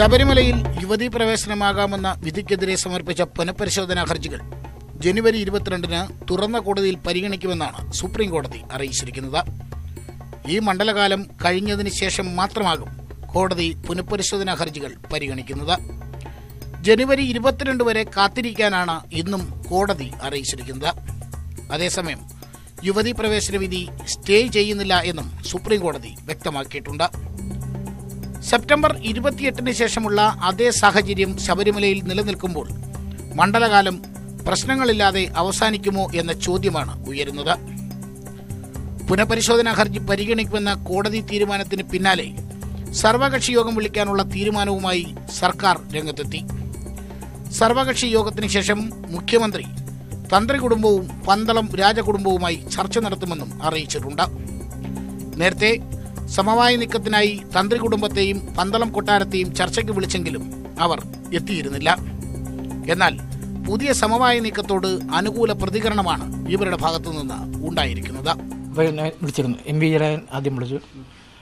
ശബരിമലയിൽ യുവതീ പ്രവേശനമാകാമെന്ന വിധിക്കെതിരെ സമർപ്പിച്ച പുനഃപരിശോധനാ ഹർജികൾ ജനുവരി 22-ന് തുറന്ന കോടതിയിൽ പരിഗണിക്കുമെന്നാണ് സുപ്രീംകോടതി അറിയിച്ചിരിക്കുന്നത്. ഈ മണ്ഡലകാലം കഴിഞ്ഞതിന് ശേഷം മാത്രമാകും കോടതി പുനഃപരിശോധനാ ഹർജികൾ പരിഗണിക്കുന്നത്. ജനുവരി 22 വരെ കാത്തിരിക്കാനാണ് ഇന്നും കോടതി അറിയിച്ചിരിക്കുന്നത്. അതേസമയം യുവതീ പ്രവേശന വിധി സ്റ്റേ ചെയ്യുന്നില്ല എന്നും സുപ്രീംകോടതി വ്യക്തമാക്കിയിട്ടുണ്ട്. സെപ്റ്റംബർ 28-ന് ശേഷമുള്ള അതേ സാഹചര്യം ശബരിമലയിൽ നിലനിൽക്കുമ്പോൾ മണ്ഡലകാലം പ്രശ്നങ്ങളില്ലാതെ അവസാനിക്കുമോ എന്ന ചോദ്യമാണ് ഉയരുന്നത്. പുനഃപരിശോധനാ ഹർജി പരിഗണിക്കുമെന്ന കോടതി തീരുമാനത്തിന് പിന്നാലെ സർവകക്ഷി യോഗം വിളിക്കാനുള്ള തീരുമാനവുമായി സർക്കാർ രംഗത്തെത്തി. സർവകക്ഷി യോഗത്തിന് ശേഷം മുഖ്യമന്ത്രി തന്ത്രി കുടുംബവും പന്തളം രാജകുടുംബവുമായി ചർച്ച നടത്തുമെന്നും അറിയിച്ചിട്ടുണ്ട്. നേരത്തെ സമവായ നീക്കത്തിനായി തന്ത്രി കുടുംബത്തെയും പന്തളം കൊട്ടാരത്തെയും ചർച്ചയ്ക്ക് വിളിച്ചെങ്കിലും അവർ എത്തിയിരുന്നില്ല. എന്നാൽ പുതിയ സമവായ നീക്കത്തോട് അനുകൂല പ്രതികരണമാണ് ഇവരുടെ ഭാഗത്തുനിന്ന് ഉണ്ടായിരിക്കുന്നത്. വിളിച്ചിരുന്നു, എം പി ജയരാജൻ ആദ്യം വിളിച്ചു,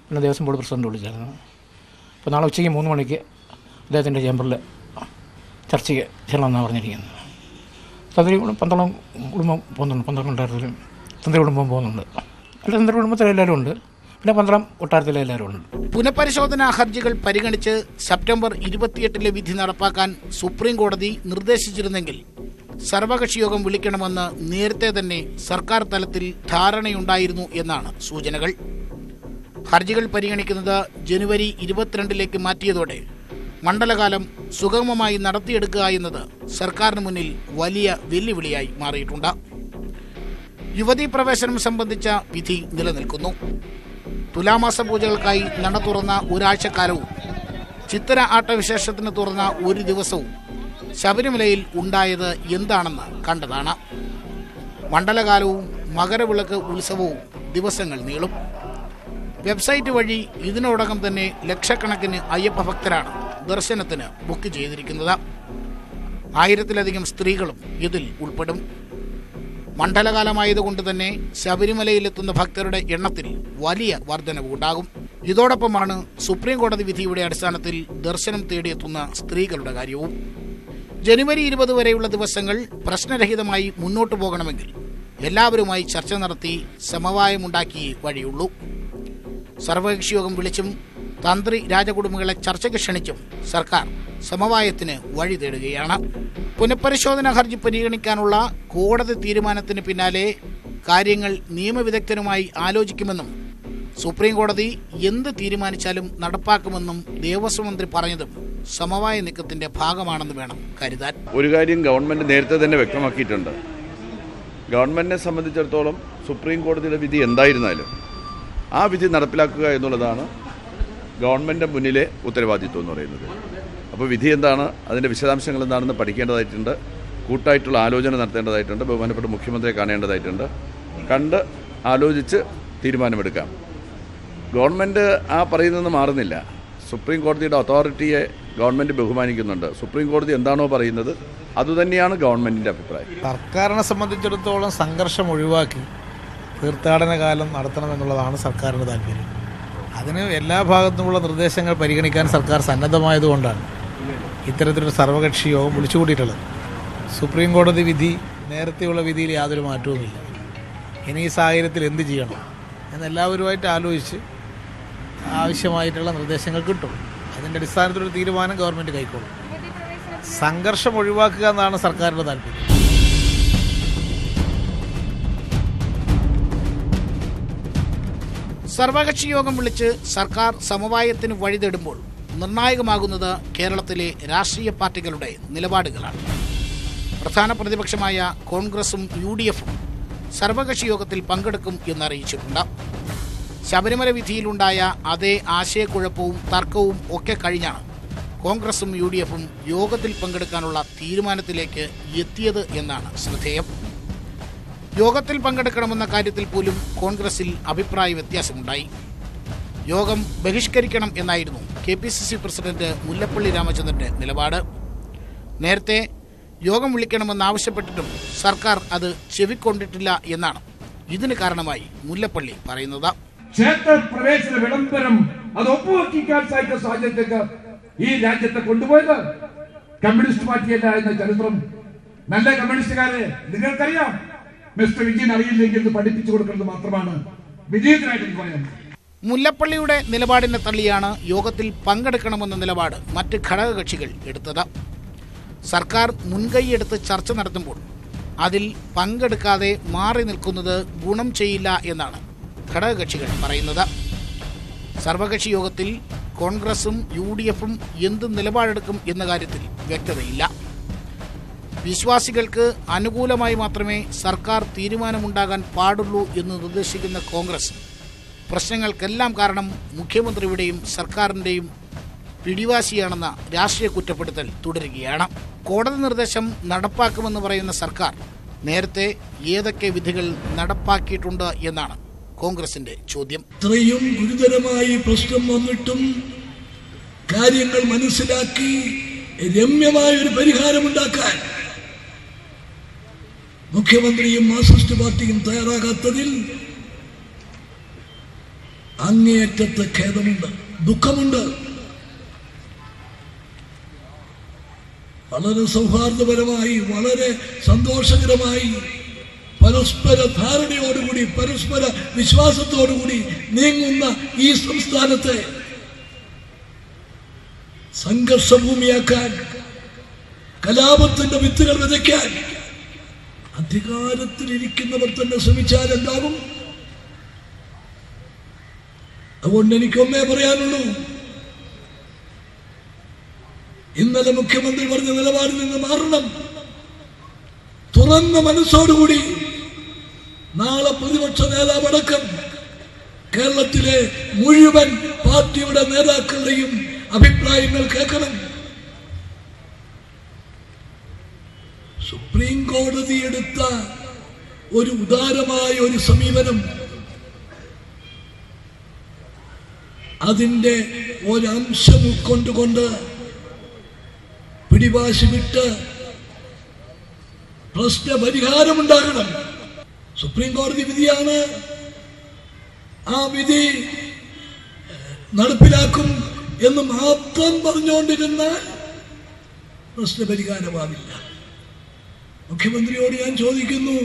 പിന്നെ ദേവസ്വം ബോർഡ് പ്രസിഡന്റ് വിളിച്ചായിരുന്നു. അപ്പോൾ നാളെ ഉച്ചയ്ക്ക് 3 മണിക്ക് അദ്ദേഹത്തിൻ്റെ ചേംബറിൽ ചർച്ചയ്ക്ക് ചെല്ലണമെന്നാണ് പറഞ്ഞിരിക്കുന്നത്. തന്ത്രി പന്തളം കുടുംബം പോകുന്നുണ്ട്, പന്തളം കൊട്ടാരത്തിലും തന്ത്രി കുടുംബം പോകുന്നുണ്ട്. അല്ല, തന്ത്രി കുടുംബത്തിൽ എല്ലാവരും ഉണ്ട്, പിന്നെ പന്തളം കൊട്ടാരത്തിലെ എല്ലാവരും ഉണ്ട്. പുനഃപരിശോധനാ ഹർജികൾ പരിഗണിച്ച് സെപ്റ്റംബർ 28-ലെ വിധി നടപ്പാക്കാൻ സുപ്രീം കോടതി നിർദ്ദേശിച്ചിരുന്നെങ്കിൽ സർവകക്ഷി യോഗം വിളിക്കണമെന്ന് നേരത്തെ തന്നെ സർക്കാർ തലത്തിൽ ധാരണയുണ്ടായിരുന്നു എന്നാണ് സൂചനകൾ. ഹർജികൾ പരിഗണിക്കുന്നത് ജനുവരി 22-ലേക്ക് മാറ്റിയതോടെ മണ്ഡലകാലം സുഗമമായി നടത്തിയെടുക്കുക എന്നത് സർക്കാരിന് മുന്നിൽ വലിയ വെല്ലുവിളിയായി മാറിയിട്ടുണ്ട്. യുവതീ പ്രവേശനം സംബന്ധിച്ച വിധി നിലനിൽക്കുന്നു. തുലാമാസ പൂജകൾക്കായി നട തുറന്ന ഒരാഴ്ചക്കാലവും ചിത്തിര ആട്ടവിശേഷത്തിന് തുറന്ന ഒരു ദിവസവും ശബരിമലയിൽ ഉണ്ടായത് എന്താണെന്ന് കണ്ടതാണ്. മണ്ഡലകാലവും മകരവിളക്ക് ഉത്സവവും ദിവസങ്ങൾ നീളും. വെബ്സൈറ്റ് വഴി ഇതിനോടകം തന്നെ ലക്ഷക്കണക്കിന് അയ്യപ്പ ഭക്തരാണ് ദർശനത്തിന് ബുക്ക് ചെയ്തിരിക്കുന്നത്. 1000-ലധികം സ്ത്രീകളും ഇതിൽ ഉൾപ്പെടും. മണ്ഡലകാലമായതുകൊണ്ട് തന്നെ ശബരിമലയിലെത്തുന്ന ഭക്തരുടെ എണ്ണത്തിൽ വലിയ വർധനവുണ്ടാകും. ഇതോടൊപ്പമാണ് സുപ്രീംകോടതി വിധിയുടെ അടിസ്ഥാനത്തിൽ ദർശനം തേടിയെത്തുന്ന സ്ത്രീകളുടെ കാര്യവും. ജനുവരി 20 വരെയുള്ള ദിവസങ്ങൾ പ്രശ്നരഹിതമായി മുന്നോട്ടു പോകണമെങ്കിൽ എല്ലാവരുമായി ചർച്ച നടത്തി സമവായമുണ്ടാക്കിയേ വഴിയുള്ളൂ. സർവകക്ഷി യോഗം വിളിച്ചും തന്ത്രി രാജകുടുംബങ്ങളെ ചർച്ചയ്ക്ക് ക്ഷണിച്ചും സർക്കാർ സമവായത്തിന് വഴി തേടുകയാണ്. പുനഃപരിശോധനാ ഹർജി പരിഗണിക്കാനുള്ള കോടതി തീരുമാനത്തിന് പിന്നാലെ കാര്യങ്ങൾ നിയമവിദഗ്ധരുമായി ആലോചിക്കുമെന്നും സുപ്രീംകോടതി എന്ത് തീരുമാനിച്ചാലും നടപ്പാക്കുമെന്നും ദേവസ്വം മന്ത്രി പറഞ്ഞതും സമവായ നീക്കത്തിന്റെ ഭാഗമാണെന്ന് വേണം കരുതാൻ. ഒരു കാര്യം ഗവൺമെന്റ് നേരത്തെ തന്നെ വ്യക്തമാക്കിയിട്ടുണ്ട്. ഗവൺമെന്റിനെ സംബന്ധിച്ചിടത്തോളം സുപ്രീം കോടതിയുടെ വിധി എന്തായിരുന്നാലും ആ വിധി നടപ്പിലാക്കുക എന്നുള്ളതാണ് ഗവൺമെന്റിന്റെ മുന്നിലെ ഉത്തരവാദിത്വം എന്ന് പറയുന്നത്. അപ്പോൾ വിധി എന്താണ്, അതിൻ്റെ വിശദാംശങ്ങൾ എന്താണെന്ന് പഠിക്കേണ്ടതായിട്ടുണ്ട്. കൂട്ടായിട്ടുള്ള ആലോചന നടത്തേണ്ടതായിട്ടുണ്ട്. ബഹുമാനപ്പെട്ട മുഖ്യമന്ത്രിയെ കാണേണ്ടതായിട്ടുണ്ട്. കണ്ട് ആലോചിച്ച് തീരുമാനമെടുക്കാം. ഗവൺമെൻറ് ആ പറയുന്നതെന്ന് മാറുന്നില്ല. സുപ്രീം കോടതിയുടെ അതോറിറ്റിയെ ഗവൺമെൻറ് ബഹുമാനിക്കുന്നുണ്ട്. സുപ്രീം കോടതി എന്താണോ പറയുന്നത് അതുതന്നെയാണ് ഗവൺമെൻറ്റിൻ്റെ അഭിപ്രായം. സർക്കാരിനെ സംബന്ധിച്ചിടത്തോളം സംഘർഷം ഒഴിവാക്കി തീർത്ഥാടന കാലം നടത്തണമെന്നുള്ളതാണ് സർക്കാരിൻ്റെ താല്പര്യം. അതിന് എല്ലാ ഭാഗത്തുമുള്ള നിർദ്ദേശങ്ങൾ പരിഗണിക്കാൻ സർക്കാർ സന്നദ്ധമായതുകൊണ്ടാണ് ഇത്തരത്തിലൊരു സർവകക്ഷി യോഗം വിളിച്ചുകൂട്ടിയിട്ടുള്ളത്. സുപ്രീം കോടതി വിധി നേരത്തെയുള്ള വിധിയിൽ യാതൊരു മാറ്റവുമില്ല. ഇനി ഈ സാഹചര്യത്തിൽ എന്ത് ചെയ്യണം എന്നെല്ലാവരുമായിട്ട് ആലോചിച്ച് ആവശ്യമായിട്ടുള്ള നിർദ്ദേശങ്ങൾ കിട്ടും. അതിൻ്റെ അടിസ്ഥാനത്തിലൊരു തീരുമാനം ഗവൺമെൻറ് കൈക്കൊള്ളും. സംഘർഷം ഒഴിവാക്കുക എന്നാണ് സർക്കാരിൻ്റെ താല്പര്യം. സർവകക്ഷി യോഗം വിളിച്ച് സർക്കാർ സമവായത്തിന് വഴി തേടുമ്പോൾ നിർണായകമാകുന്നത് കേരളത്തിലെ രാഷ്ട്രീയ പാർട്ടികളുടെ നിലപാടുകളാണ്. പ്രധാന പ്രതിപക്ഷമായ കോൺഗ്രസും UDF-ഉം സർവകക്ഷി യോഗത്തിൽ പങ്കെടുക്കും എന്നറിയിച്ചിട്ടുണ്ട്. ശബരിമല വിധിയിലുണ്ടായ അതേ ആശയക്കുഴപ്പവും തർക്കവും ഒക്കെ കഴിഞ്ഞാണ് കോൺഗ്രസും UDF-ഉം യോഗത്തിൽ പങ്കെടുക്കാനുള്ള തീരുമാനത്തിലേക്ക് എത്തിയത് എന്നാണ് ശ്രദ്ധേയം. യോഗത്തിൽ പങ്കെടുക്കണമെന്ന കാര്യത്തിൽ പോലും കോൺഗ്രസിൽ അഭിപ്രായ വ്യത്യാസമുണ്ടായി. യോഗം ബഹിഷ്കരിക്കണം എന്നായിരുന്നു KPCC പ്രസിഡന്റ് മുല്ലപ്പള്ളി രാമചന്ദ്രന്റെ നിലപാട്. നേരത്തെ യോഗം വിളിക്കണമെന്നാവശ്യപ്പെട്ടിട്ടും സർക്കാർ അത് ചെവിക്കൊണ്ടിട്ടില്ല എന്നാണ് ഇതിന് കാരണമായി മുല്ലപ്പള്ളി പറയുന്നത്. ക്ഷേത്രപ്രവേശന വിളംബരം അത് ഒപ്പുവെക്കാൻ സാധിച്ച സാഹചര്യത്തിൽ He landed the Kunduva, Communist Party and the Jerusalem. Nanda Communist Gare, Little Korea, Mr. Vijay Nari, the Padipitchur of the Matramana. Vijay writing for him. Mullapallude, Nilabad in the Taliana, Yogatil Pangadakanaman and Nilabad, Matti Kadaga Chigal, Edada Sarkar Mungai at the Church and Arthamur Adil Pangadakade, Mar in the Kunda, Bunam Cheila Yanana, Kadaga Chigal, Marinada Sarvakachi Yogatil. കോൺഗ്രസും യുഡിഎഫും എന്ത് നിലപാടെടുക്കും എന്ന കാര്യത്തിൽ വ്യക്തതയില്ല. വിശ്വാസികൾക്ക് അനുകൂലമായി മാത്രമേ സർക്കാർ തീരുമാനമുണ്ടാകാൻ പാടുള്ളൂ എന്ന് നിർദ്ദേശിക്കുന്ന കോൺഗ്രസ് പ്രശ്നങ്ങൾക്കെല്ലാം കാരണം മുഖ്യമന്ത്രിയുടെയും സർക്കാരിന്റെയും പിടിവാശിയാണെന്ന രാഷ്ട്രീയ കുറ്റപ്പെടുത്തൽ തുടരുകയാണ്. കോടതി നിർദ്ദേശം നടപ്പാക്കുമെന്ന് പറയുന്ന സർക്കാർ നേരത്തെ ഏതൊക്കെ വിധികൾ നടപ്പാക്കിയിട്ടുണ്ട് എന്നാണ് കോൺഗ്രസിന്റെ ചോദ്യം. ഇത്രയും ഗുരുതരമായി പ്രശ്നം വന്നിട്ടും കാര്യങ്ങൾ മനസ്സിലാക്കി രമ്യമായ ഒരു പരിഹാരം ഉണ്ടാക്കാൻ മുഖ്യമന്ത്രിയും മാർക്സിസ്റ്റ് പാർട്ടിയും തയ്യാറാകാത്തതിൽ അങ്ങേയറ്റത്തെ ഖേദമുണ്ട്, ദുഃഖമുണ്ട്. വളരെ സൗഹാർദ്ദപരമായി, വളരെ സന്തോഷകരമായി, പരസ്പര ധാരണയോടുകൂടി, പരസ്പര വിശ്വാസത്തോടുകൂടി നീങ്ങുന്ന ഈ സംസ്ഥാനത്തെ സംഘർഷഭൂമിയാക്കാൻ, കലാപത്തിന്റെ വിത്തുകൾ വിതയ്ക്കാൻ അധികാരത്തിലിരിക്കുന്നവർ തന്നെ ശ്രമിച്ചാൽ എന്താകും? അതുകൊണ്ട് എനിക്കൊന്നേ പറയാനുള്ളൂ, ഇന്നലെ മുഖ്യമന്ത്രി പറഞ്ഞ നിലപാടിൽ നിന്ന് മാറണം. തുറന്ന മനസ്സോടുകൂടി നാളെ പ്രതിപക്ഷ നേതാവടക്കം കേരളത്തിലെ മുഴുവൻ പാർട്ടിയുടെ നേതാക്കളുടെയും അഭിപ്രായങ്ങൾ കേൾക്കണം. സുപ്രീം കോടതി എടുത്ത ഒരു ഉദാരമായ ഒരു സമീപനം, അതിൻ്റെ ഒരംശം ഉൾക്കൊണ്ടുകൊണ്ട് പിടിവാശി വിട്ട് പ്രശ്ന പരിഹാരമുണ്ടാകണം. സുപ്രീം കോടതി വിധിയാണ്, ആ വിധി നടപ്പിലാക്കും എന്ന് മാത്രം പറഞ്ഞുകൊണ്ടിരുന്നാൽ പ്രശ്നപരിഹാരമാവില്ല. മുഖ്യമന്ത്രിയോട് ഞാൻ ചോദിക്കുന്നു,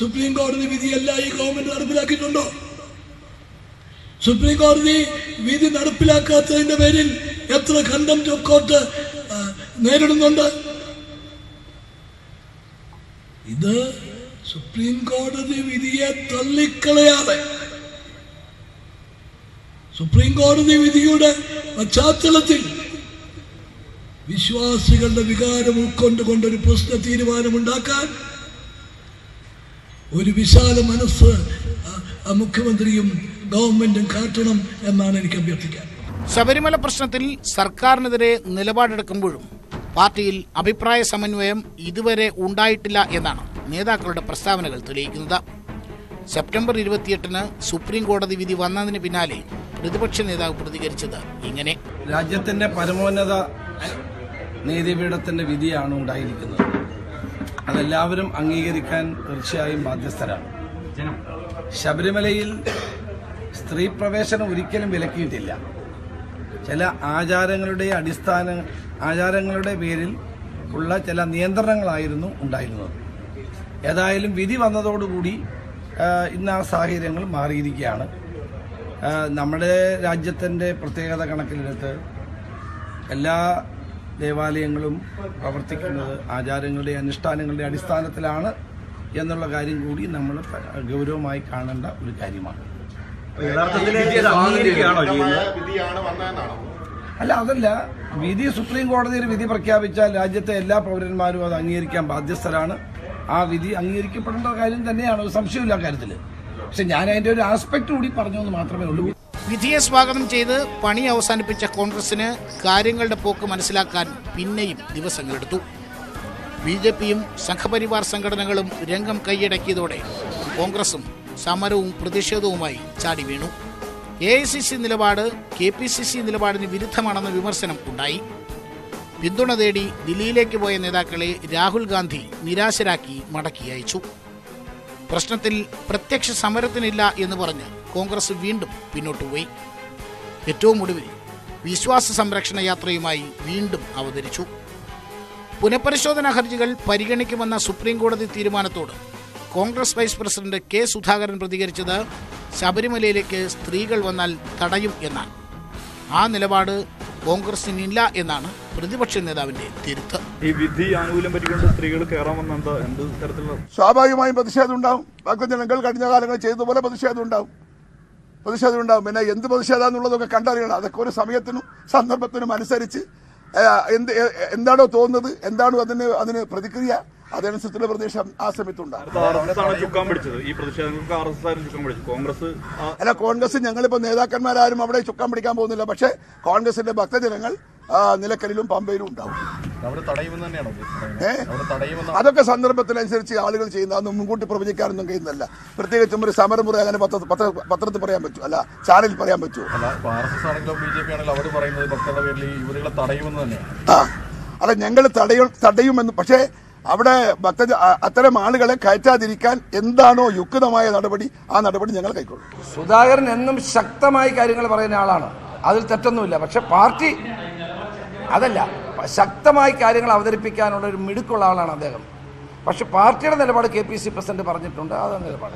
സുപ്രീം കോടതി വിധിയല്ല ഈ ഗവൺമെന്റ് നടപ്പിലാക്കിയിട്ടുണ്ടോ? സുപ്രീം കോടതി വിധി നടപ്പിലാക്കാത്തതിന്റെ പേരിൽ എത്ര കണ്ടംപ്റ്റ് ഓഫ് കോർട്ട് നേരിടുന്നുണ്ട്? ഇത് സുപ്രീം കോടതി വിധിയെ തള്ളിക്കളയാതെ, സുപ്രീം കോടതി വിധിയുടെ പശ്ചാത്തലത്തിൽ വിശ്വാസികളുടെ വികാരം ഉൾക്കൊണ്ടുകൊണ്ടൊരു പ്രശ്ന തീരുമാനമുണ്ടാക്കാൻ ഒരു വിശാല മനസ്സ് മുഖ്യമന്ത്രിയും ഗവൺമെന്റും കാട്ടണം എന്നാണ് എനിക്ക് അഭ്യർത്ഥിക്കാൻ. ശബരിമല പ്രശ്നത്തിൽ സർക്കാരിനെതിരെ നിലപാടെടുക്കുമ്പോഴും പാർട്ടിയിൽ അഭിപ്രായ സമന്വയം ഇതുവരെ ഉണ്ടായിട്ടില്ല എന്നാണ് നേതാക്കളുടെ പ്രസ്താവനകൾ തെളിയിക്കുന്നത്. സെപ്റ്റംബർ 28-ന് സുപ്രീം കോടതി വിധി വന്നതിന് പിന്നാലെ പ്രതിപക്ഷ നേതാവ് പ്രതികരിച്ചത് ഇങ്ങനെ: രാജ്യത്തിന്റെ പരമോന്നത നീതിപീഠത്തിന്റെ വിധിയാണ് ഉണ്ടായിരിക്കുന്നത്, അതെല്ലാവരും അംഗീകരിക്കാൻ തീർച്ചയായും ബാധ്യസ്ഥരാണ്. ശബരിമലയിൽ സ്ത്രീ പ്രവേശനം ഒരിക്കലും വിലക്കിയിട്ടില്ല. ചില ആചാരങ്ങളുടെ പേരിൽ ഉള്ള ചില നിയന്ത്രണങ്ങളായിരുന്നു ഉണ്ടായിരുന്നത്. ഏതായാലും വിധി വന്നതോടുകൂടി ഇന്ന് ആ സാഹചര്യങ്ങൾ മാറിയിരിക്കുകയാണ്. നമ്മുടെ രാജ്യത്തിൻ്റെ പ്രത്യേകത കണക്കിലെടുത്ത് എല്ലാ ദേവാലയങ്ങളും പ്രവർത്തിക്കുന്നത് ആചാരങ്ങളുടെ അനുഷ്ഠാനങ്ങളുടെ അടിസ്ഥാനത്തിലാണ് എന്നുള്ള കാര്യം കൂടി നമ്മൾ ഗൗരവമായി കാണേണ്ട ഒരു കാര്യമാണ്. അല്ല, അതല്ല, വിധി സുപ്രീം കോടതിയിൽ വിധി പ്രഖ്യാപിച്ചാൽ രാജ്യത്തെ എല്ലാ പൗരന്മാരും അത് അംഗീകരിക്കാൻ ബാധ്യസ്ഥരാണ്. ആ വിധി അംഗീകരിക്കപ്പെടേണ്ട കാര്യം തന്നെയാണ്, ഒരു സംശയമില്ല കാര്യത്തിൽ. പക്ഷെ ഞാൻ അതിന്റെ ഒരു ആസ്പെക്ട് കൂടി പറഞ്ഞു എന്ന് മാത്രമേ ഉള്ളൂ. വിധിയെ സ്വാഗതം ചെയ്ത് പണി അവസാനിപ്പിച്ച കോൺഗ്രസിന് കാര്യങ്ങളുടെ പോക്ക് മനസ്സിലാക്കാൻ പിന്നെയും ദിവസങ്ങളെടുത്തു. ബിജെപിയും സംഘപരിവാർ സംഘടനകളും രംഗം കൈയടക്കിയതോടെ കോൺഗ്രസും സമരവും പ്രതിഷേധവുമായി ചാടി വീണു. AICC നിലപാട് KPCC നിലപാടിന് വിരുദ്ധമാണെന്ന വിമർശനം ഉണ്ടായി. പിന്തുണ തേടി ദില്ലിയിലേക്ക് പോയ നേതാക്കളെ രാഹുൽ ഗാന്ധി നിരാശരാക്കി മടക്കി അയച്ചു. പ്രശ്നത്തിൽ പ്രത്യക്ഷ സമരത്തിനില്ല എന്ന് പറഞ്ഞ് കോൺഗ്രസ് വീണ്ടും പിന്നോട്ടുപോയി. ഏറ്റവും ഒടുവിൽ വിശ്വാസ സംരക്ഷണ യാത്രയുമായി വീണ്ടും അവതരിച്ചു. പുനഃപരിശോധനാ ഹർജികൾ പരിഗണിക്കുമെന്ന സുപ്രീം കോടതി തീരുമാനത്തോട് Congress vice president K Sudhakaran പ്രതികരിച്ചത് ശബരിമലയിലേക്ക് സ്ത്രീകൾ വന്നാൽ തടയും എന്നാണ്. ആ നിലപാട് കോൺഗ്രസിനില്ല എന്നാണ് പ്രതിപക്ഷ നേതാവിന്റെ തിരുത്ത്. ഈ വിധി ആനുകൂല്യം പറ്റിക്കൊണ്ട് സ്ത്രീകൾ കയറാമെന്നുണ്ട്. എന്ത് തരത്തിലുള്ള സ്വാഭാവികമായും പ്രതിഷേധം ഉണ്ടാവും. ബാക്കി ജനങ്ങൾ കഴിഞ്ഞ കാലങ്ങൾ ചെയ്തതുപോലെ പ്രതിഷേധം ഉണ്ടാവും. പിന്നെ എന്ത് പ്രതിഷേധം എന്നുള്ളതൊക്കെ കണ്ടറിയണം. അതൊക്കെ ഒരു സമയത്തിനും സന്ദർഭത്തിനും അനുസരിച്ച് എന്താണോ തോന്നുന്നത്, എന്താണോ അതിന് പ്രതിക്രിയ, അതനുസരിച്ചുള്ള പ്രദേശം ആ സമയത്തുണ്ടായിരുന്നു. അല്ല, കോൺഗ്രസ് ഞങ്ങളിപ്പോൾ നേതാക്കന്മാരാരും അവിടെ ചുക്കാൻ പിടിക്കാൻ പോകുന്നില്ല. പക്ഷേ കോൺഗ്രസിന്റെ ഭക്തജനങ്ങൾ നിലക്കലിലും പമ്പയിലും ഉണ്ടാവും. അതൊക്കെ സന്ദർഭത്തിനനുസരിച്ച് ആളുകൾ ചെയ്യുന്ന, അതൊന്നും മുൻകൂട്ടി പ്രവചിക്കാനൊന്നും കഴിയുന്നില്ല. പ്രത്യേകിച്ചും ഒരു സമരം മുറി അങ്ങനെ പത്രത്തിൽ പറയാൻ പറ്റൂ, അല്ല ചാനലിൽ പറയാൻ പറ്റൂ. അല്ല, ഞങ്ങൾ തടയുമെന്ന്. പക്ഷേ അവിടെ അത്തരം ആളുകളെ കയറ്റാതിരിക്കാൻ എന്താണോ യുക്തമായ നടപടി, ആ നടപടി ഞങ്ങൾ കൈക്കൊള്ളും. സുധാകരൻ എന്നും ശക്തമായി കാര്യങ്ങൾ പറയുന്ന ആളാണ്, അതിൽ തെറ്റൊന്നുമില്ല. പക്ഷെ പാർട്ടി അതല്ല, ശക്തമായി കാര്യങ്ങൾ അവതരിപ്പിക്കാനുള്ള ഒരു മിടുക്കുള്ള ആളാണ് അദ്ദേഹം. പക്ഷെ പാർട്ടിയുടെ നിലപാട് KPC പ്രസിഡന്റ് പറഞ്ഞിട്ടുണ്ട്, അതാണ് നിലപാട്.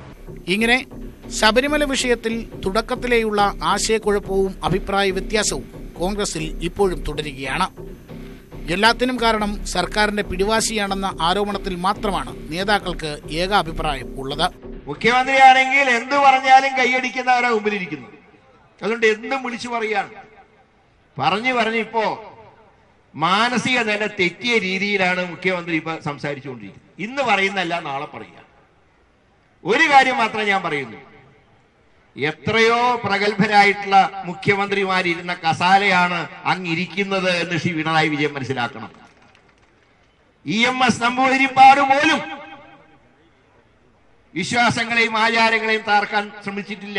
ഇങ്ങനെ ശബരിമല വിഷയത്തിൽ തുടക്കത്തിലെയുള്ള ആശയക്കുഴപ്പവും അഭിപ്രായ വ്യത്യാസവും കോൺഗ്രസിൽ ഇപ്പോഴും തുടരുകയാണ്. എല്ലാത്തിനും കാരണം സർക്കാരിന്റെ പിടിവാശിയാണെന്ന ആരോപണത്തിൽ മാത്രമാണ് നേതാക്കൾക്ക് ഏകാഭിപ്രായം ഉള്ളത്. മുഖ്യമന്ത്രിയാണെങ്കിൽ എന്ത് പറഞ്ഞാലും കൈയടിക്കുന്നവരാ മുമ്പിലിരിക്കുന്നു. അതുകൊണ്ട് എന്തും വിളിച്ചു പറയാണ്. പറഞ്ഞിപ്പോ മാനസിക നില തെറ്റിയ രീതിയിലാണ് മുഖ്യമന്ത്രി ഇപ്പൊ സംസാരിച്ചുകൊണ്ടിരിക്കുന്നത്. ഇന്ന് പറയുന്നല്ല, നാളെ പറയുക. ഒരു കാര്യം മാത്രമേ ഞാൻ പറയുന്നു. എത്രയോ പ്രഗത്ഭരായിട്ടുള്ള മുഖ്യമന്ത്രിമാരിരുന്ന കസാലയാണ് അങ്ങിരിക്കുന്നത് എന്ന് ശ്രീ പിണറായി വിജയൻ മനസ്സിലാക്കണം. EMS നമ്പൂതിരിപ്പാട് പോലും വിശ്വാസങ്ങളെയും ആചാരങ്ങളെയും താർക്കാൻ ശ്രമിച്ചിട്ടില്ല.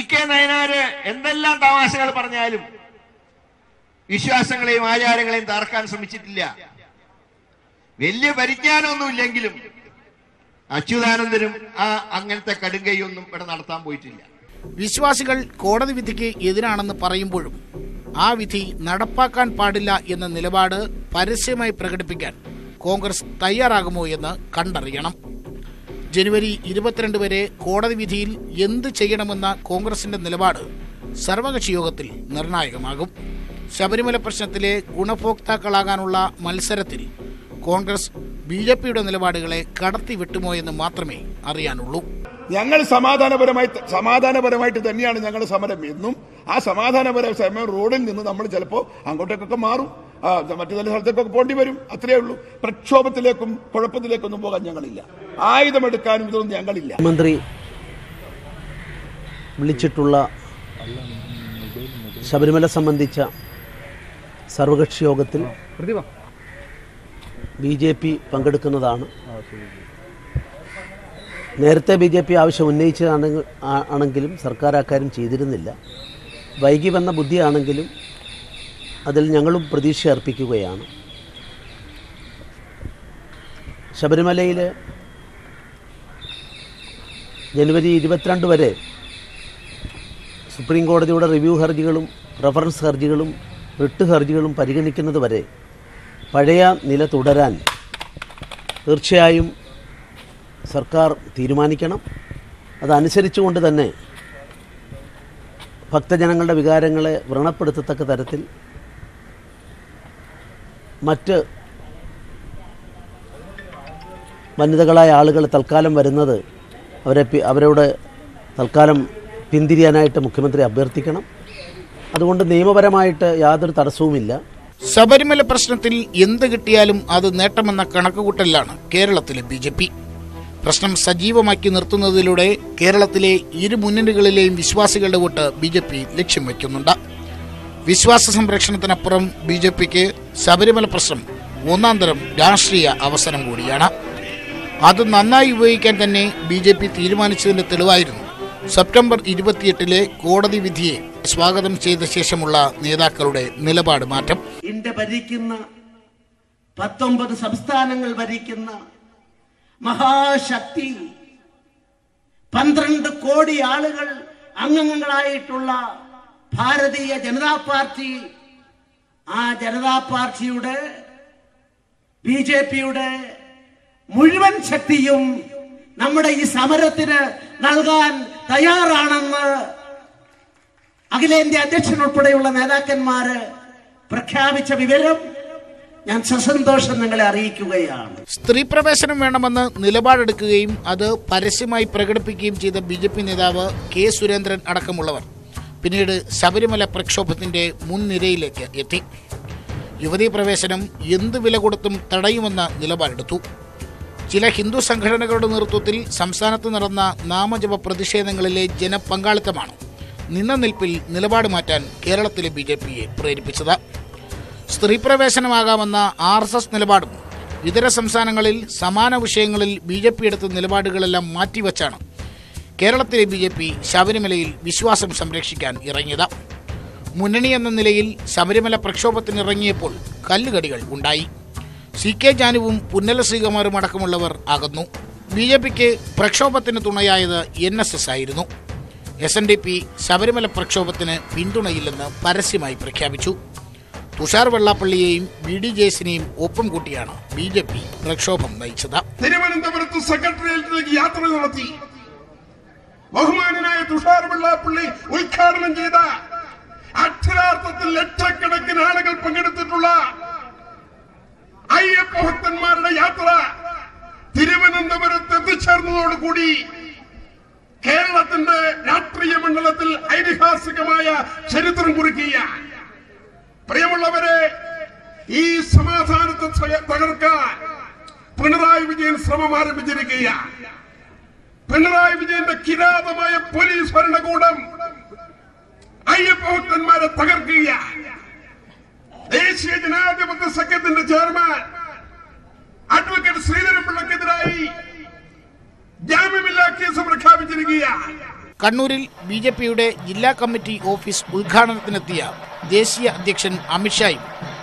EK നയനാര് എന്തെല്ലാം തമാശകൾ പറഞ്ഞാലും വിശ്വാസങ്ങളെയും ആചാരങ്ങളെയും താർക്കാൻ ശ്രമിച്ചിട്ടില്ല. വലിയ പരിജ്ഞാനമൊന്നുമില്ലെങ്കിലും അച്യുതാനന്ദനും ആ അങ്ങനത്തെ കടുങ്കയൊന്നും ഇവിടെ നടത്താൻ പോയിട്ടില്ല. വിശ്വാസികൾ കോടതി വിധിക്ക് എതിരാണെന്ന് പറയുമ്പോഴും ആ വിധി നടപ്പാക്കാൻ പാടില്ല എന്ന നിലപാട് പരസ്യമായി പ്രകടിപ്പിക്കാൻ കോൺഗ്രസ് തയ്യാറാകുമോ എന്ന് കണ്ടറിയണം. ജനുവരി 22 വരെ കോടതി വിധിയിൽ എന്ത് ചെയ്യണമെന്ന കോൺഗ്രസിന്റെ നിലപാട് സർവകക്ഷി യോഗത്തിൽ നിർണായകമാകും. ശബരിമല പ്രശ്നത്തിലെ ഗുണഭോക്താക്കളാകാനുള്ള മത്സരത്തിൽ കോൺഗ്രസ് BJPയുടെ നിലപാടുകളെ കടത്തി വിട്ടുമോ എന്ന് മാത്രമേ അറിയാനുള്ളൂ. ഞങ്ങൾ സമാധാനപരമായിട്ട് തന്നെയാണ് ഞങ്ങൾ സമരം എന്നും. ആ സമാധാനപര സമയം റോഡിൽ നിന്ന് നമ്മൾ ചിലപ്പോൾ അങ്ങോട്ടേക്കൊക്കെ മാറും, മറ്റു നല്ല സ്ഥലത്തേക്കൊക്കെ പോണ്ടി വരും, അത്രയേ ഉള്ളൂ. പ്രക്ഷോഭത്തിലേക്കും കുഴപ്പത്തിലേക്കൊന്നും പോകാൻ ഞങ്ങളില്ല. ആയുധമെടുക്കാനും ഇതൊന്നും ഞങ്ങളില്ല. മന്ത്രി വിളിച്ചിട്ടുള്ള ശബരിമല സംബന്ധിച്ച സർവകക്ഷി യോഗത്തിൽ BJP പങ്കെടുക്കുന്നതാണ്. നേരത്തെ BJP ആവശ്യം ഉന്നയിച്ചതാണെങ്കിലും സർക്കാർ അക്കാര്യം ചെയ്തിരുന്നില്ല. വൈകി വന്ന ബുദ്ധിയാണെങ്കിലും അതിൽ ഞങ്ങളും പ്രതീക്ഷ അർപ്പിക്കുകയാണ്. ശബരിമലയിൽ ജനുവരി 22 വരെ സുപ്രീം കോടതിയുടെ റിവ്യൂ ഹർജികളും റഫറൻസ് ഹർജികളും റിട്ട് ഹർജികളും പരിഗണിക്കുന്നത് വരെ പഴയ നില തുടരാൻ തീർച്ചയായും സർക്കാർ തീരുമാനിക്കണം. അതനുസരിച്ചുകൊണ്ട് തന്നെ ഭക്തജനങ്ങളുടെ വികാരങ്ങളെ വ്രണപ്പെടുത്തത്തക്ക തരത്തിൽ മറ്റ് വനിതകളായ ആളുകൾ തൽക്കാലം വരുന്നത് അവരോട് തൽക്കാലം പിന്തിരിയാനായിട്ട് മുഖ്യമന്ത്രി അഭ്യർത്ഥിക്കണം. അതുകൊണ്ട് നിയമപരമായിട്ട് യാതൊരു തടസ്സവുമില്ല. ശബരിമല പ്രശ്നത്തിൽ എന്ത് കിട്ടിയാലും അത് നേട്ടമെന്ന കണക്കുകൂട്ടലിലാണ് കേരളത്തിലെ BJP. പ്രശ്നം സജീവമാക്കി നിർത്തുന്നതിലൂടെ കേരളത്തിലെ ഇരു മുന്നണികളിലെയും വിശ്വാസികളുടെ വോട്ട് BJP ലക്ഷ്യം വയ്ക്കുന്നുണ്ട്. വിശ്വാസ സംരക്ഷണത്തിനപ്പുറം BJPക്ക് ശബരിമല പ്രശ്നം ഒന്നാം തരം രാഷ്ട്രീയ അവസരം കൂടിയാണ്. അത് നന്നായി ഉപയോഗിക്കാൻ തന്നെ BJP തീരുമാനിച്ചതിന്റെ തെളിവായിരുന്നു സെപ്റ്റംബർ 28 കോടതി വിധിയെ സ്വാഗതം ചെയ്ത ശേഷമുള്ള നേതാക്കളുടെ നിലപാട് മാറ്റം. ഇന്ത്യ ഭരിക്കുന്ന 19 സംസ്ഥാനങ്ങൾ ഭരിക്കുന്ന മഹാശക്തി 12 കോടി ആളുകൾ അംഗങ്ങളായിട്ടുള്ള Bharatiya Janata Party, Janata Partyude, BJPude, Mulvan Shaktiyum, Nammude ee Samarathine Nalkan Thayaranennu Agilendia Adhyakshan ulppeyulla Nethakanmar Prakhyappicha Vivaram. Sri Profession Manamana, Nilabada Kim, other Parasimai Pragatikim, the BJP Nedava, K. Surendran Adakamulavar, Pinid Sabarimala Prakshopathin Day, Munire Lake, Yeti Yuvadi Professionum, Yindu Vilagutum, Tadayumana, Nilabadatu, Chila Hindu Sankaranagodan Rututil, Samsanatan Rana, Nama Java Pradesh and Gale, Jena Pangalatamano, Nina Nilpil, Nilabadamatan, Kerala Tele BJP, Prade Pichada. Sri Pravasanamagavana, Arsas Nilabad, Videra Samsanangalil, Samana Vishangalil, BJP at the Nilabadagala Mati Vachana, Kerala BJP, Sabarimalil, Vishwasam Samrekshikan, Irangeda, Munani and the Nilail, Sabarimala Prakshopat in Irangapol, Kaligadigal, Undai, CK Janivum, Punela Sigamar Matakamulavar, Agadno, BJPK, Prakshopatina Tunayada, Yena Sasaidno, SNDP, Sabarimala Prakshopatina, Pintuna Ilana, Parasimai Prakabichu. Tushar Vallapalli, BDJ's name, Open Gutiana, BJP, Prakshopam Naichada. Thiruvananthapuram Secretariatilekku yathra nadathi. Bahumananaya Tushar Vallapalli, Udghadanam cheytha, Aksharaarthathil lakkakanakkinu aalukal pankedutthittulla, Ayyappa bhaktanmarude yathra, Thiruvananthapurathu ettichernathodu koodi, Keralatinte Rashtriya mandalathil ഐതിഹാസികമായ ചരിത്രം കുറിക്കുകയാണ്. Premulavere is Samathan Tagarka, Penrai within Samamar Vijaya, Penrai within the Kira, the Maya police for Nagodam. I have out and Mara Tagarkia. They said in Adam with the second in the German advocate Sridhar Pulakadrai, Yamimila case of Rakavijaya. Kannuril, BJP Jilla Committee Office Ulkhanatinatia, Desia Addiction Amit Shah,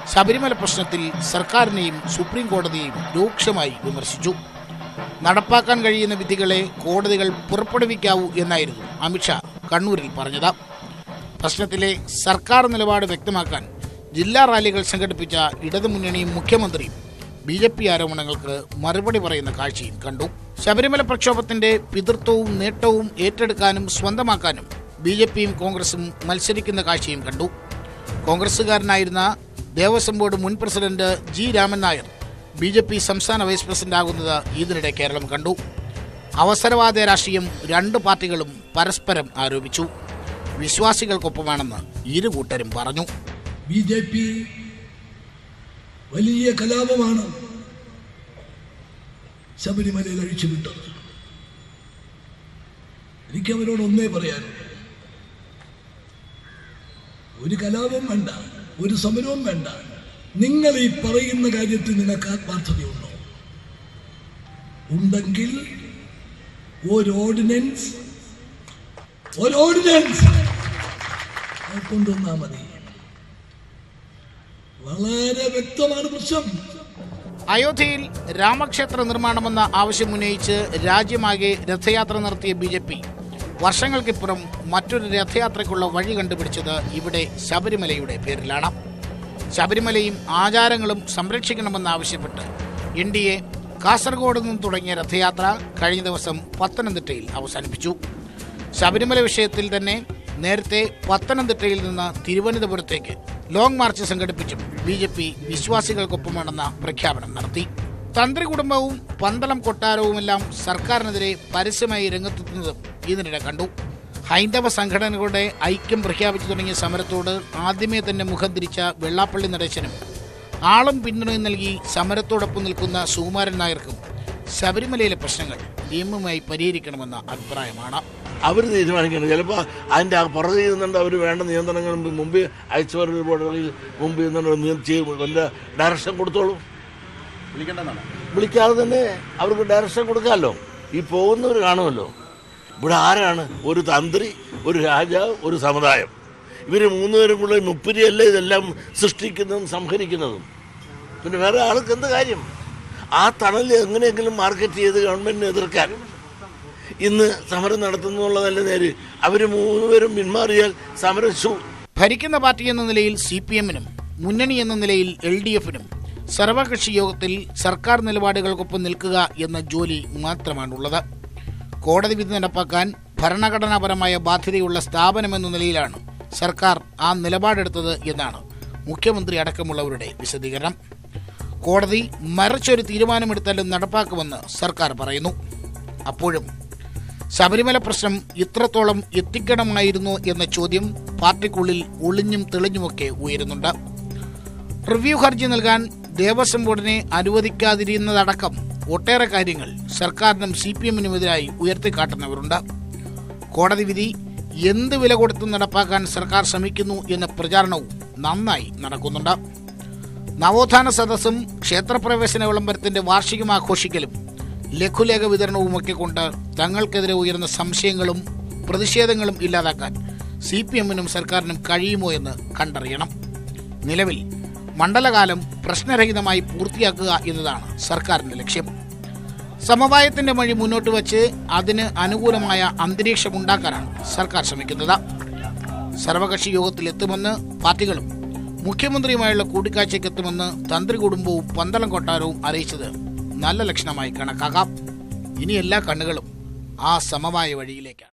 Sabarimala Prashnathil, Sarkar name, Supreme Court of the Loksamai, Vimershichu, Nadapakan Gari in the Vitigale, Kodadigal Purpodavikavu Yenairu, Amit Shah, Kannuril Paranada, Prashnathile, Sarkar Nilabad Vektamakan, Jilla Raligal Sangatapija, Idamunani Mukhyamantri, BJP Aramanangal, Marabadi in the Kashi, Kandu. Sabarimala Prakshopatinte, Pidurthum, Netavum, Ettedukkanum, Swantamakanum, BJPyum, Congressum, Malsarikkunna Kaഴ്ചയും കണ്ടു. കോൺഗ്രസ്സുകാരനായിരുന്ന Devaswom board മുൻ president G Raman Nair, BJP സംസ്ഥാന vice president ആകുന്നത് ഇതിനിടെ കേരളം കണ്ടു. അവസരവാദ രാഷ്ട്രീയം രണ്ട് പാർട്ടികളും പരസ്പരം ആരോപിച്ചു. വിശ്വാസികൾക്കൊപ്പമാണെന്ന് ഇരു കൂട്ടരും പറഞ്ഞു. BJP വലിയ കലാപമാണ് ശബരിമലയിൽ അഴിച്ചുവിട്ടു. എനിക്കവരോട് ഒന്നേ പറയാനുള്ളൂ, ഒരു കലാപം വേണ്ട, ഒരു സമരവും വേണ്ട. നിങ്ങൾ ഈ പറയുന്ന കാര്യത്തിൽ നിങ്ങൾക്ക് ആത്മാർത്ഥതയുണ്ടോ? ഉണ്ടെങ്കിൽ ഒരു ഓർഡിനൻസ് കൊണ്ടുവന്നാൽ മതി. വളരെ വ്യക്തമാണ് പ്രശ്നം. Ayodhya Ramakshetra Nirmanamana Avashamunich Rajamage Rathayatra Narthi BJP Varsangal Kipuram Matur Rathayatra Kula Vadigan to Bichada Ibade Sabarimalayude Perilana Sabarimalayim Ajarangalum Samrechikanamana Avashapata India Kasargodan Turanga Rathayatra Karin there was some Patan and the tail Avasan Pichu Sabarimala Vishatil the name Nerte Patan and the tail Dana Tiruvani the Burteke Long marches and Pichum, BJP, Vishwasical Kopamana, Prakavan Narti, Tandri Gudamau, Pandalam Kotaro Milam, Sarkar Nadre, Parisimai Rangatun, either in a Kandu, Haindava Sankaran Gode, Ikem Prakavich Samaratoda, Adimet and Mukhadricha, Velapal in the Rechen, Alam Pindu in the Gi, Samaratoda Punilkuna, Sumar and Nairkum, Sabarimala Pasangal, Imumai Padirikanamana, Abrayamana. Our the Yelpa and the Paradi and the Mumbai, I saw Mumbai and the Darsa Portolo. Blicar than our Darsa Portalo, Ipo Ranolo, Budaran, Urutandri, Uraja, Uru Samadai. We remove Mupiri lay the lamb, Sustikin and some Herikinum. But where are the Atanel market here the government neither can. In the summer, Narthan, I will remove Minmarial, summer shoe, ഭരിക്കുന്ന party എന്ന നിലയിൽ C P എമ്മിനും മുന്നണി എന്ന നിലയിൽ L D എഫിനും സർവകക്ഷി യോഗത്തിൽ സർക്കാർ നിലപാടുകൾക്കൊപ്പം നിൽക്കുക എന്ന ജോലി മാത്രമാണുള്ളത്. കോടതി വിധി നടപ്പാക്കാൻ ഭരണഘടനാപരമായ ബാധ്യതയുള്ള സ്ഥാപനമെന്ന നിലയിലാണ് സർക്കാർ ആ നിലപാടെടുത്തത് എന്നാണ് മുഖ്യമന്ത്രി അടക്കമുള്ളവരുടെ വിശദീകരണം. കോടതി മറിച്ചൊരു തീരുമാനമെടുത്താലും നടപ്പാക്കുമെന്ന് സർക്കാർ പറയുന്നു. അപ്പോഴും ശബരിമല പ്രശ്നം ഇത്രത്തോളം എത്തിക്കണമായിരുന്നു എന്ന ചോദ്യം പാർട്ടിക്കുള്ളിൽ ഒളിഞ്ഞും തെളിഞ്ഞുമൊക്കെ ഉയരുന്നുണ്ട്. റിവ്യൂ ഹർജി നൽകാൻ ദേവസ്വം ബോർഡിനെ അനുവദിക്കാതിരുന്നതടക്കം ഒട്ടേറെ കാര്യങ്ങൾ സർക്കാരിനും സി പി എമ്മിനുമെതിരായി ഉയർത്തിക്കാട്ടുന്നവരുണ്ട്. കോടതി വിധി എന്ത് വില കൊടുത്ത് നടപ്പാക്കാൻ സർക്കാർ ശ്രമിക്കുന്നു എന്ന പ്രചാരണവും നന്നായി നടക്കുന്നുണ്ട്. നവോത്ഥാന സദസ്സും ക്ഷേത്രപ്രവേശന വിളംബരത്തിന്റെ വാർഷികം ആഘോഷിക്കലും ലഘുലേഖ വിതരണവുമൊക്കെ കൊണ്ട് തങ്ങൾക്കെതിരെ ഉയർന്ന സംശയങ്ങളും പ്രതിഷേധങ്ങളും ഇല്ലാതാക്കാൻ സി പി എമ്മിനും സർക്കാരിനും കഴിയുമോ എന്ന് കണ്ടറിയണം. നിലവിൽ മണ്ഡലകാലം പ്രശ്നരഹിതമായി പൂർത്തിയാക്കുക എന്നതാണ് സർക്കാരിന്റെ ലക്ഷ്യം. സമവായത്തിന്റെ വഴി മുന്നോട്ട് വച്ച് അതിന് അനുകൂലമായ അന്തരീക്ഷമുണ്ടാക്കാനാണ് സർക്കാർ ശ്രമിക്കുന്നത്. സർവകക്ഷി യോഗത്തിലെത്തുമെന്ന് പാർട്ടികളും മുഖ്യമന്ത്രിയുമായുള്ള കൂടിക്കാഴ്ചയ്ക്കെത്തുമെന്ന് തന്ത്രി കുടുംബവും പന്തളം കൊട്ടാരവും അറിയിച്ചത് നല്ല ലക്ഷണമായി കണക്കാക്കാം. ഇനി എല്ലാ കണ്ണുകളും ആ സമവായ വഴിയിലേക്കാണ്.